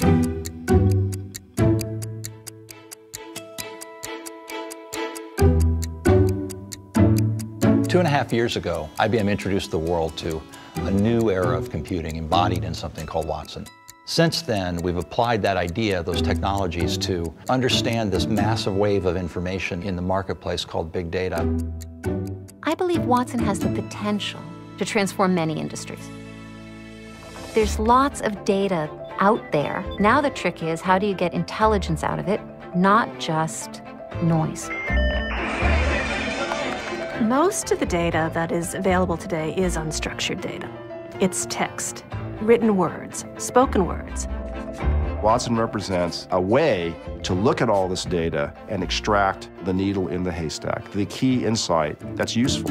2.5 years ago, IBM introduced the world to a new era of computing embodied in something called Watson. Since then, we've applied that idea, those technologies, to understand this massive wave of information in the marketplace called big data. I believe Watson has the potential to transform many industries. There's lots of data out there. Now the trick is, how do you get intelligence out of it, not just noise? Most of the data that is available today is unstructured data. It's text, written words, spoken words. Watson represents a way to look at all this data and extract the needle in the haystack, the key insight that's useful.